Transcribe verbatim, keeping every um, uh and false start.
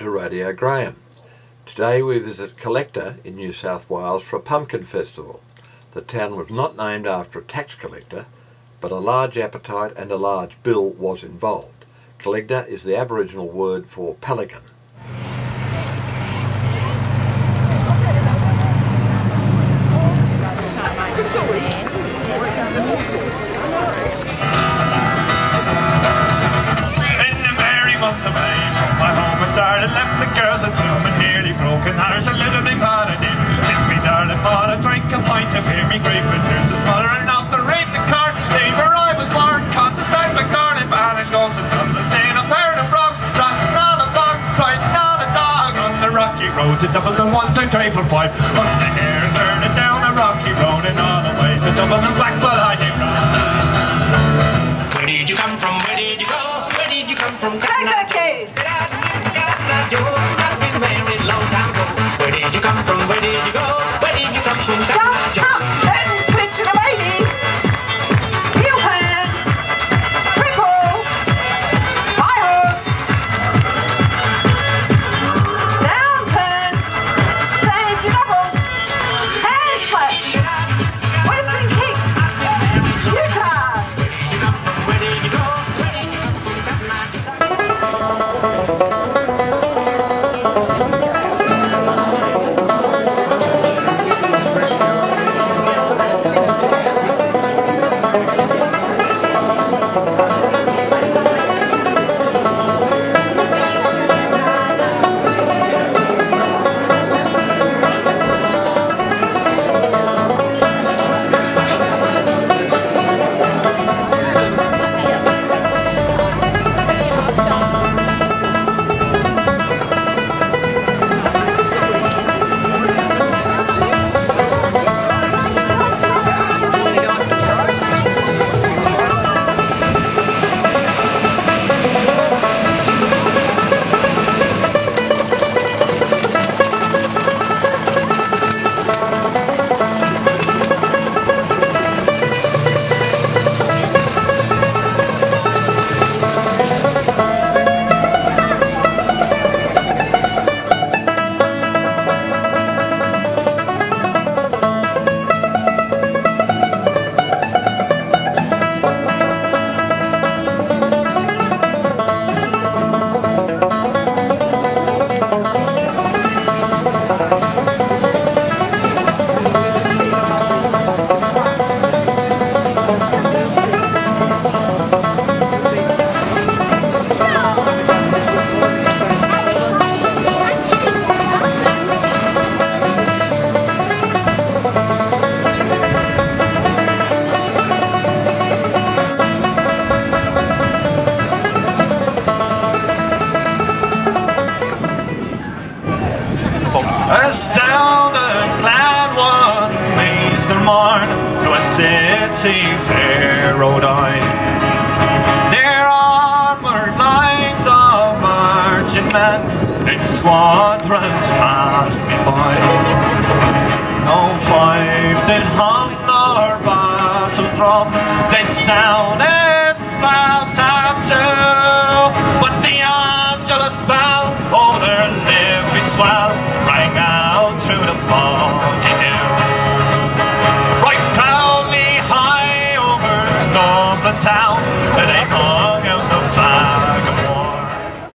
to Radio Graham. Today we visit Collector in New South Wales for a pumpkin festival. The town was not named after a tax collector, but a large appetite and a large bill was involved. Collector is the Aboriginal word for pelican. Left the girls at home and nearly broken hearts. A little bit bad I did. Kiss me darling, but I drink a pint of beer. Me great with tears is smothering off the rape the car. They where I was born, conscious like my garden. Vanished goes to Dublin, saying a pair of rocks. Ratting on a bog, fighting on a dog. On the rocky road to Dublin, one time trade for five. On the air, turning down a rocky road. And all the way to Dublin, black blood I did ride. Where did you come from? Where did you go? Where did you come from? Down the glad one Easter morn to a city fair rode I. There onward lines of marching men in squadrons passed me by. No fife did hum nor battle drum, they sounded loud tattoo, but the Angelus bell o'er their leafy swell rang out through the foggy dew. Right proudly high over Dublin town, they